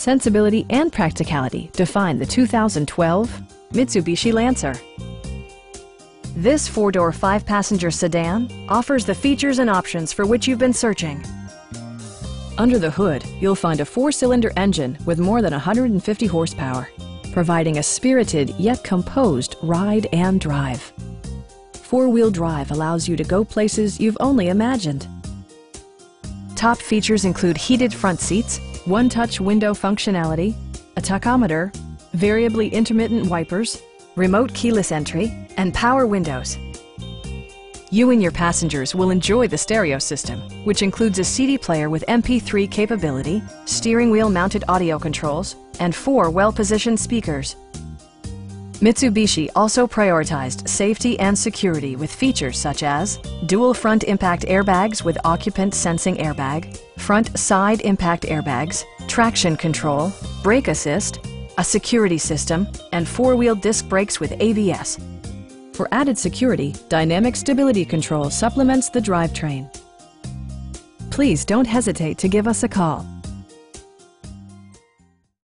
sensibility, and practicality define the 2012 Mitsubishi Lancer. This four-door, five-passenger sedan offers the features and options for which you've been searching. Under the hood, you'll find a four-cylinder engine with more than 150 horsepower, providing a spirited yet composed ride and drive. Four-wheel drive allows you to go places you've only imagined. Top features include heated front seats, one-touch window functionality, a tachometer, variably intermittent wipers, remote keyless entry, and power windows. You and your passengers will enjoy the stereo system, which includes a CD player with MP3 capability, steering wheel-mounted audio controls, and four well-positioned speakers. Mitsubishi also prioritized safety and security with features such as dual front impact airbags with occupant sensing airbag, front side impact airbags, traction control, brake assist, a security system, and four-wheel disc brakes with ABS. For added security, dynamic stability control supplements the drivetrain. Please don't hesitate to give us a call.